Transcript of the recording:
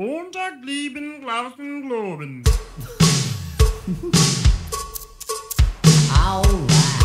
Montag lieben, Glauben, Globen. All right.